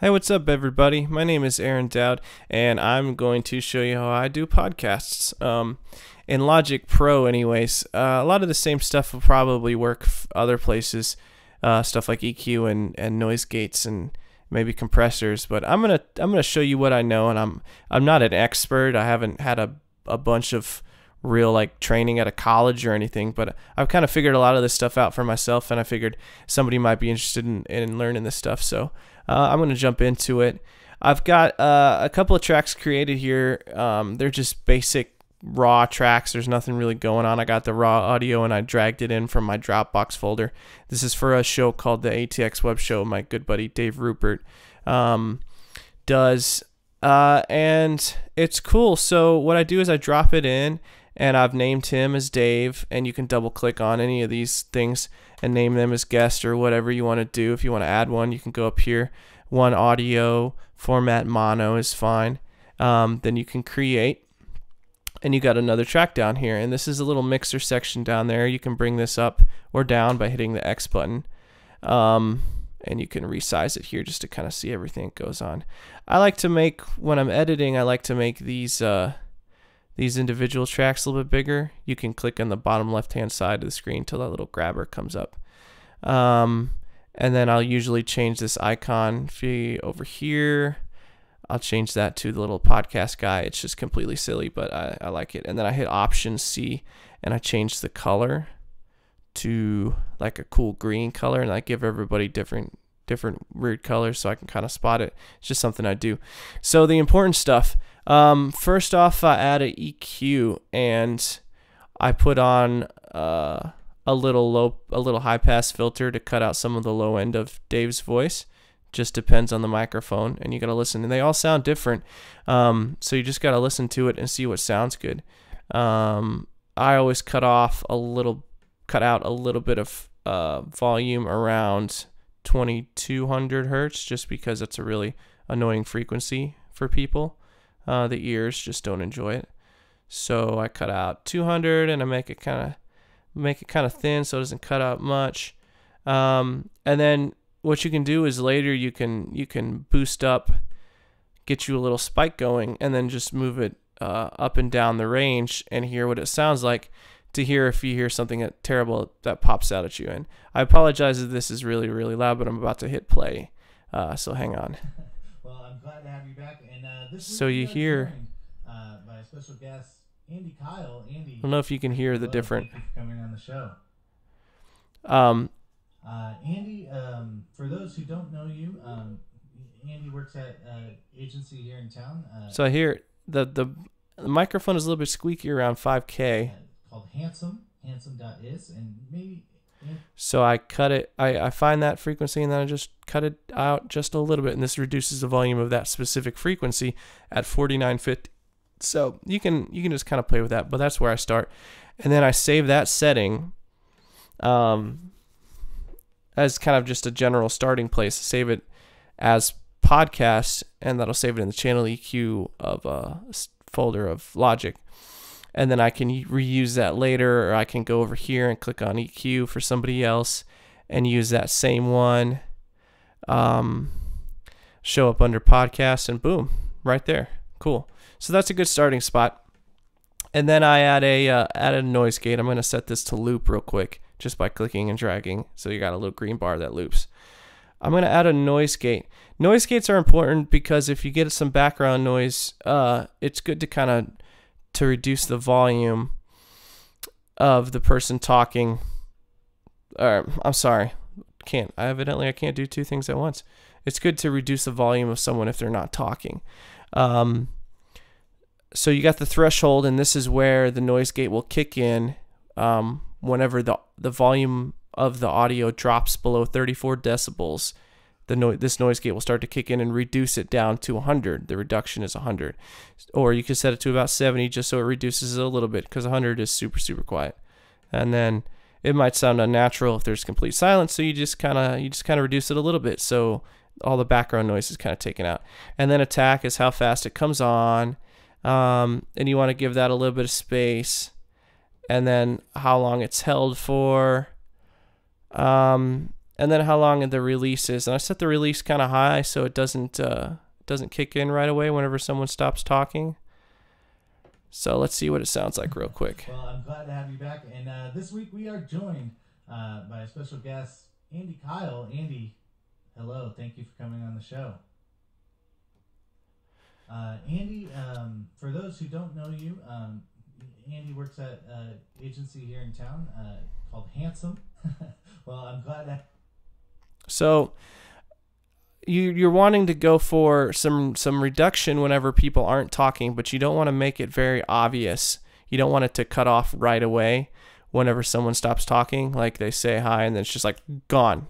Hey, what's up everybody? My name is Aaron Dowd and I'm going to show you how I do podcasts in Logic Pro anyways. A lot of the same stuff will probably work other places, stuff like EQ and noise gates and maybe compressors, but I'm going to show you what I know, and I'm not an expert. I haven't had a bunch of real like training at a college or anything, but I've kind of figured a lot of this stuff out for myself, and I figured somebody might be interested in learning this stuff, so I'm going to jump into it. I've got a couple of tracks created here. They're just basic raw tracks. There's nothing really going on. I got the raw audio and I dragged it in from my Dropbox folder. This is for a show called the ATX Web Show. My good buddy Dave Rupert does, and it's cool. So what I do is I drop it in, and I've named him as Dave, and you can double click on any of these things and name them as guest or whatever you want to do. If you want to add one, you can go up here. One audio format, mono is fine. Then you can create, and you got another track down here, and this is a little mixer section down there. You can bring this up or down by hitting the X button, and you can resize it here just to kind of see everything that goes on. I like to make, when I'm editing, I like to make these individual tracks a little bit bigger. You can click on the bottom left hand side of the screen till that little grabber comes up, and then I'll usually change this icon over here. I'll change that to the little podcast guy. It's just completely silly, but I like it. And then I hit Option C and I change the color to like a cool green color, and I give everybody different weird colors so I can kind of spot it. It's just something I do. So the important stuff. First off, I add an EQ, and I put on a little high pass filter to cut out some of the low end of Dave's voice. Just depends on the microphone, and you gotta listen, and they all sound different, so you just gotta listen to it and see what sounds good. I always cut out a little bit of volume around 2200 Hertz, just because it's a really annoying frequency for people. The ears just don't enjoy it, so I cut out 200, and I make it kind of thin so it doesn't cut out much. And then what you can do is later you can boost up, get you a little spike going, and then just move it up and down the range and hear what it sounds like, to hear if you hear something that terrible that pops out at you. And I apologize if this is really, really loud, but I'm about to hit play, so hang on. Well, I'm glad to have you back. And this so you hear my special guest, Andy Kyle. Andy, I don't know if you can hear the different. Thank you for coming on the show. Andy, for those who don't know you, Andy works at an agency here in town. So I hear the microphone is a little bit squeaky around 5K. Called Handsome, handsome.is, and maybe. So I cut it, I find that frequency, and then I just cut it out just a little bit, and this reduces the volume of that specific frequency at 4950. So you can just kind of play with that, but that's where I start. And then I save that setting as kind of just a general starting place. Save it as podcast, and that'll save it in the channel EQ of a folder of Logic. And then I can reuse that later, or I can go over here and click on EQ for somebody else and use that same one. Show up under podcast, and boom, right there. Cool. So that's a good starting spot. And then I add a noise gate. I'm going to set this to loop real quick just by clicking and dragging. So you got a little green bar that loops. I'm going to add a noise gate. Noise gates are important because if you get some background noise, it's good to kind of to reduce the volume of the person talking. Or I'm sorry, I evidently can't do two things at once. It's good to reduce the volume of someone if they're not talking. So you got the threshold, and this is where the noise gate will kick in whenever the volume of the audio drops below 34 decibels. This noise gate will start to kick in and reduce it down to 100. The reduction is 100, or you can set it to about 70 just so it reduces it a little bit, because 100 is super, super quiet. And then it might sound unnatural if there's complete silence, so you just kind of reduce it a little bit, so all the background noise is kind of taken out. And then attack is how fast it comes on, and you want to give that a little bit of space, and then how long it's held for. and then how long the release is. And I set the release kind of high so it doesn't kick in right away whenever someone stops talking. So let's see what it sounds like real quick. Well, I'm glad to have you back. And this week we are joined by a special guest, Andy Kyle. Andy, hello. Thank you for coming on the show. Andy, for those who don't know you, Andy works at an agency here in town called Handsome. Well, I'm glad that. So you're wanting to go for some reduction whenever people aren't talking, but you don't want to make it very obvious. You don't want it to cut off right away whenever someone stops talking, like they say hi and then it's just like gone.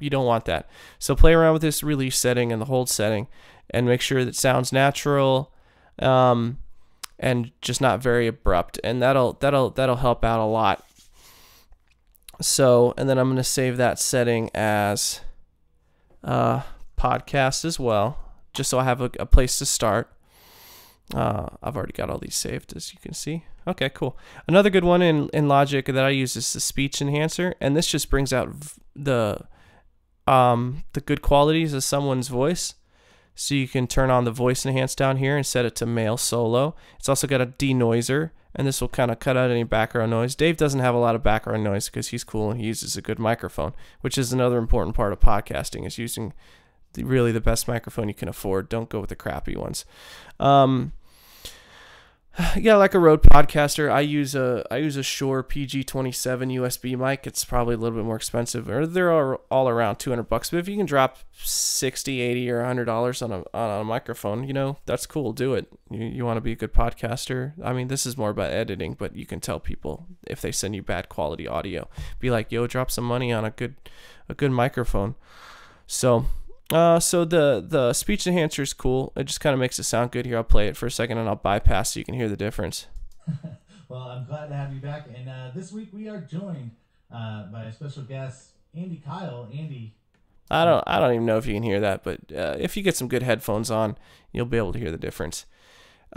You don't want that. So play around with this release setting and the hold setting and make sure that it sounds natural and just not very abrupt, and that'll help out a lot. So, and then I'm going to save that setting as podcast as well, just so I have a place to start. I've already got all these saved, as you can see. Okay, cool. Another good one in Logic that I use is the speech enhancer, and this just brings out the good qualities of someone's voice. So you can turn on the voice enhance down here and set it to male solo. It's also got a denoiser, and this will kind of cut out any background noise. Dave doesn't have a lot of background noise because he's cool and he uses a good microphone, which is another important part of podcasting, is using really the best microphone you can afford. Don't go with the crappy ones. Yeah, like a Rode podcaster, I use a Shure PG27 USB mic. It's probably a little bit more expensive, or they're all around $200 bucks. But if you can drop $60, $80, or $100 on a microphone, you know, that's cool. Do it. You want to be a good podcaster. I mean, this is more about editing, but you can tell people if they send you bad quality audio, be like, yo, drop some money on a good microphone. So. So the speech enhancer is cool. It just kind of makes it sound good here. I'll play it for a second and I'll bypass so you can hear the difference. Well, I'm glad to have you back. And this week we are joined by a special guest, Andy Kyle. Andy. I don't even know if you can hear that, but if you get some good headphones on, you'll be able to hear the difference.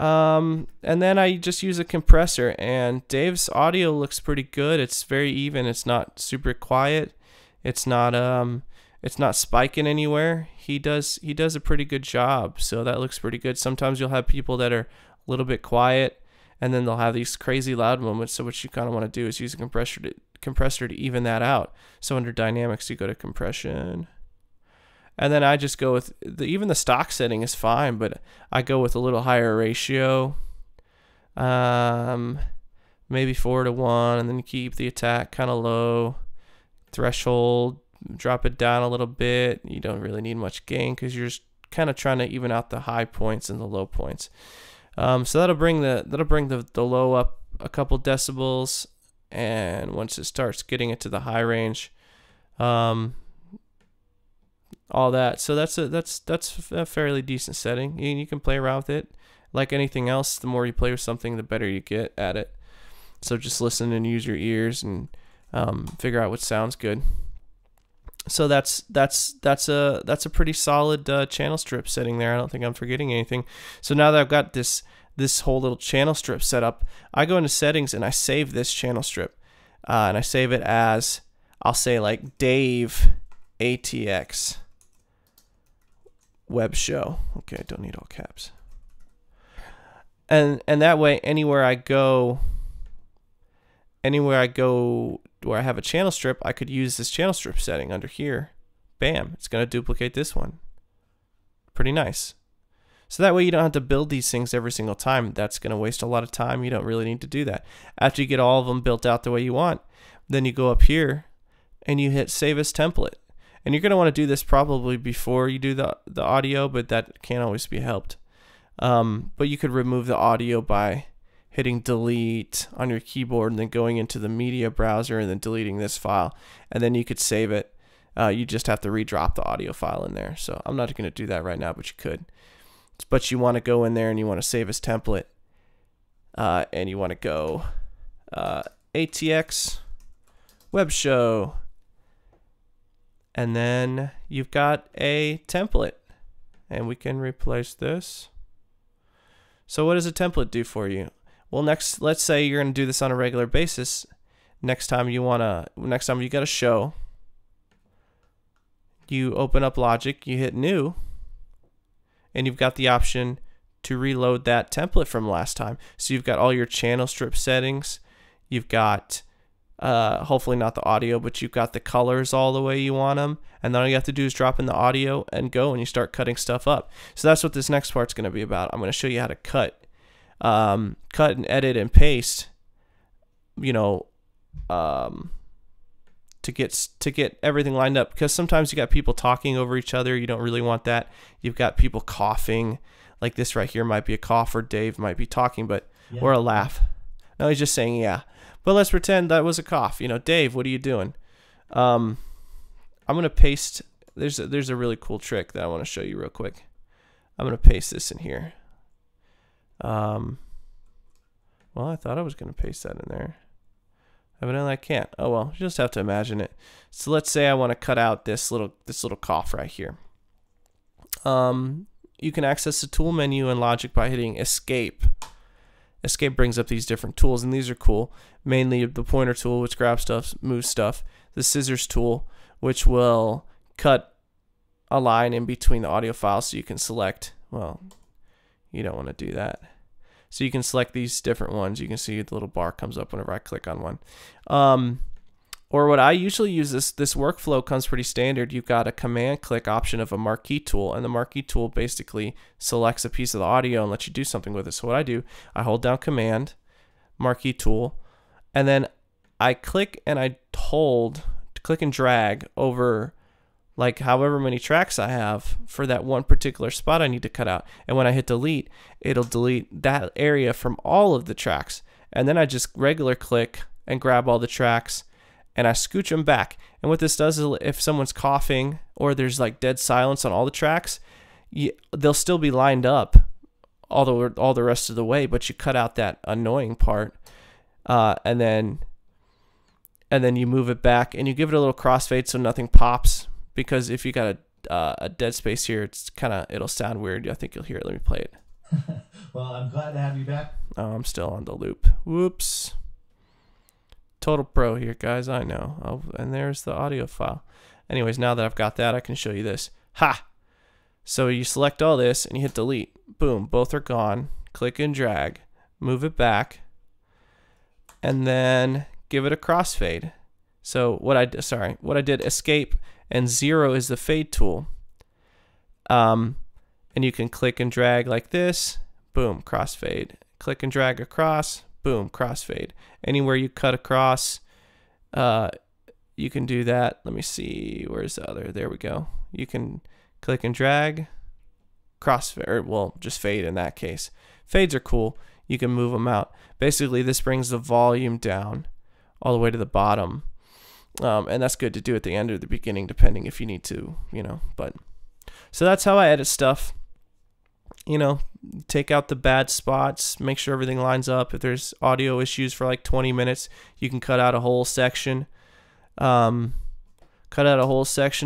And then I just use a compressor, and Dave's audio looks pretty good. It's very even. It's not super quiet. It's not spiking anywhere. He does a pretty good job, so that looks pretty good. Sometimes you'll have people that are a little bit quiet, and then they'll have these crazy loud moments. So what you kind of want to do is use a compressor to even that out. So under dynamics, you go to compression, and then I just go with even the stock setting is fine, but I go with a little higher ratio, maybe 4:1, and then keep the attack kind of low, threshold. Drop it down a little bit. You don't really need much gain because you're just kind of trying to even out the high points and the low points. So that'll bring the low up a couple decibels, and once it starts getting it to the high range, all that. So that's a fairly decent setting. You can play around with it. Like anything else, the more you play with something, the better you get at it. So just listen and use your ears and figure out what sounds good. So that's a pretty solid channel strip setting there. I don't think I'm forgetting anything. So now that I've got this whole little channel strip set up, I go into settings and I save this channel strip, and I save it as, I'll say like Dave ATX Web Show. Okay, I don't need all caps. And that way, anywhere I go where I have a channel strip, I could use this channel strip setting under here. Bam, it's going to duplicate this one. Pretty nice. So that way you don't have to build these things every single time. That's going to waste a lot of time. You don't really need to do that. After you get all of them built out the way you want, then you go up here and you hit save as template. And you're going to want to do this probably before you do the audio, but that can't always be helped. But you could remove the audio by hitting delete on your keyboard and then going into the media browser and then deleting this file, and then you could save it. You just have to redrop the audio file in there. So I'm not going to do that right now, but you could. But you want to go in there and you want to save as template, and you want to go ATX Web Show, and then you've got a template, and we can replace this. So what does a template do for you? Well, next, let's say you're going to do this on a regular basis. Next time you got a show, you open up Logic, you hit new, and you've got the option to reload that template from last time. So you've got all your channel strip settings, you've got hopefully not the audio, but you've got the colors all the way you want them, and then all you have to do is drop in the audio and go, and you start cutting stuff up. So that's what this next part's going to be about. I'm going to show you how to cut and edit and paste, you know, to get everything lined up, because sometimes you got people talking over each other. You don't really want that. You've got people coughing, like this right here might be a cough, or Dave might be talking, but yeah. Or a laugh. No, he's just saying yeah. But let's pretend that was a cough. You know, Dave, what are you doing? I'm gonna paste. There's a really cool trick that I want to show you real quick. I'm gonna paste this in here. Well, I thought I was gonna paste that in there. Evidently, I can't. Oh well, you just have to imagine it. So let's say I want to cut out this little cough right here. You can access the tool menu in Logic by hitting Escape. Escape brings up these different tools, and these are cool. Mainly the pointer tool, which grabs stuff, moves stuff. The scissors tool, which will cut a line in between the audio files, so you can select. Well, you don't want to do that. So you can select these different ones. You can see the little bar comes up whenever I click on one. Or what I usually use, this workflow comes pretty standard. You've got a command click option of a marquee tool, and the marquee tool basically selects a piece of the audio and lets you do something with it. So what I do, I hold down command, marquee tool, and then I click and I hold, click and drag over like however many tracks I have for that one particular spot I need to cut out. And when I hit delete, it'll delete that area from all of the tracks. And then I just regular click and grab all the tracks, and I scooch them back. And what this does is if someone's coughing or there's like dead silence on all the tracks, they'll still be lined up all the rest of the way, but you cut out that annoying part, and then you move it back and you give it a little crossfade so nothing pops, because if you got a dead space here, it's kind of, it'll sound weird. I think you'll hear it. Let me play it. Well, I'm glad to have you back. Oh, I'm still on the loop. Whoops. Total pro here, guys, I know. Oh, and there's the audio file. Anyways, now that I've got that, I can show you this. Ha! So you select all this and you hit delete. Boom, both are gone. Click and drag. Move it back. And then give it a crossfade. So what I did, escape and 0 is the fade tool. And you can click and drag like this. Boom, crossfade. Click and drag across. Boom, crossfade. Anywhere you cut across, you can do that. Let me see, where's the other? There we go. You can click and drag, crossfade, or well, just fade in that case. Fades are cool. You can move them out. Basically, this brings the volume down all the way to the bottom, and that's good to do at the end or the beginning, depending if you need to, you know. But so that's how I edit stuff. You know, take out the bad spots, make sure everything lines up. If there's audio issues for like 20 minutes, you can cut out a whole section,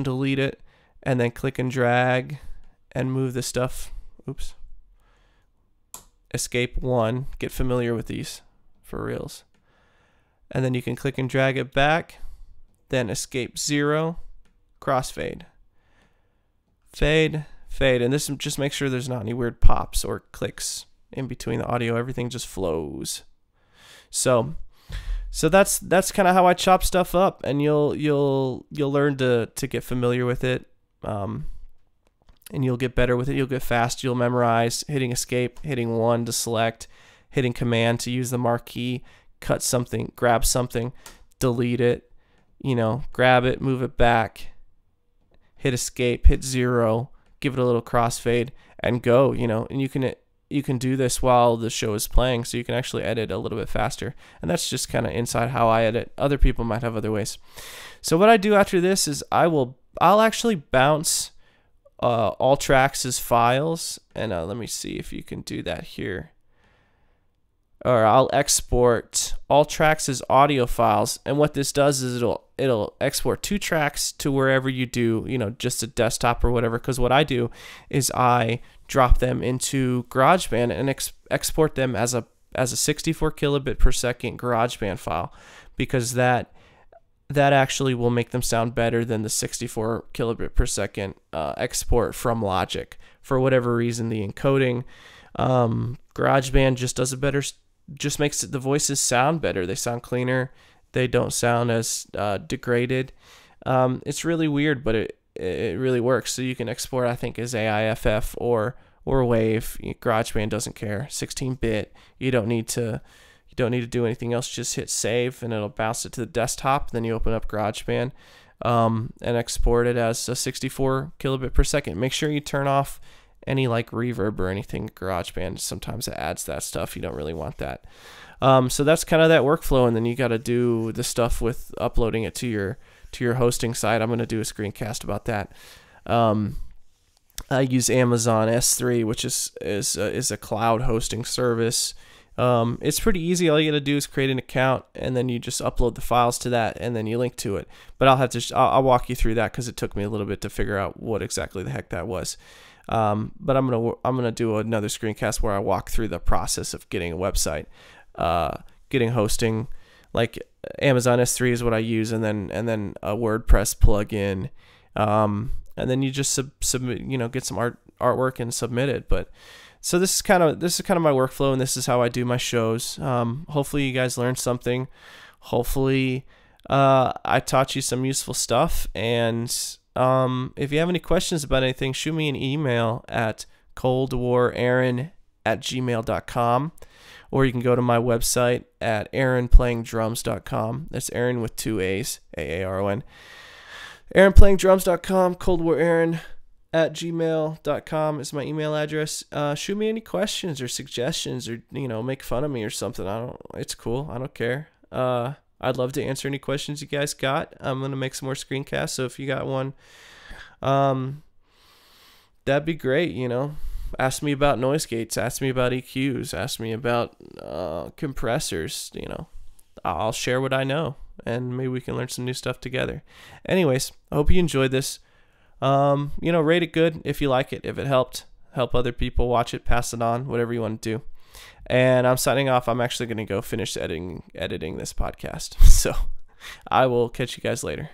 delete it, and then click and drag and move the stuff. Oops. Escape 1, get familiar with these for reals. And then you can click and drag it back, then escape 0, crossfade, fade, and this just make sure there's not any weird pops or clicks in between the audio. Everything just flows. So that's kind of how I chop stuff up, and you'll learn to get familiar with it, and you'll get better with it. You'll get fast. You'll memorize hitting escape, hitting 1 to select, hitting command to use the marquee, cut something, grab something, delete it, you know, grab it, move it back, hit escape, hit 0. Give it a little crossfade and go, you know, and you can do this while the show is playing, so you can actually edit a little bit faster. And that's just kind of inside how I edit. Other people might have other ways. So what I do after this is I'll actually bounce all tracks as files, and let me see if you can do that here. Or I'll export all tracks as audio files, and what this does is it'll export 2 tracks to wherever you do, you know, just a desktop or whatever, because what I do is I drop them into GarageBand and export them as a 64 kilobit per second GarageBand file, because that that actually will make them sound better than the 64 kilobit per second export from Logic. For whatever reason, the encoding, GarageBand just does a better, just makes the voices sound better. They sound cleaner. They don't sound as degraded. It's really weird, but it really works. So you can export, I think, as AIFF or WAV. GarageBand doesn't care. 16-bit. You don't need to do anything else. Just hit save, and it'll bounce it to the desktop. Then you open up GarageBand and export it as a 64 kilobit per second. Make sure you turn off any like reverb or anything. GarageBand sometimes it adds that stuff. You don't really want that. So that's kind of that workflow, and then you got to do the stuff with uploading it to your hosting site. I'm going to do a screencast about that. I use Amazon S3, which is a cloud hosting service. It's pretty easy. All you got to do is create an account, and then you just upload the files to that, and then you link to it. But I'll walk you through that because it took me a little bit to figure out what exactly the heck that was. But I'm gonna do another screencast where I walk through the process of getting a website, getting hosting. Like Amazon S3 is what I use, and then a WordPress plugin, and then you just submit, you know, get some artwork and submit it. But so this is kind of my workflow, and this is how I do my shows. Hopefully you guys learned something. Hopefully I taught you some useful stuff. And if you have any questions about anything, shoot me an email at coldwararon@gmail.com, or you can go to my website at aaronplayingdrums.com. That's Aaron with 2 A's, AARON. aaronplayingdrums.com, coldwararon@gmail.com is my email address. Shoot me any questions or suggestions, or, you know, make fun of me or something. It's cool. I don't care. I'd love to answer any questions you guys got. I'm gonna make some more screencasts, so if you got one, that'd be great. You know, ask me about noise gates, ask me about EQs, ask me about compressors. You know, I'll share what I know, and maybe we can learn some new stuff together. Anyways, I hope you enjoyed this. You know, rate it good if you like it, if it helped. Help other people watch it, pass it on, whatever you want to do. And I'm signing off. I'm actually going to go finish editing this podcast. So I will catch you guys later.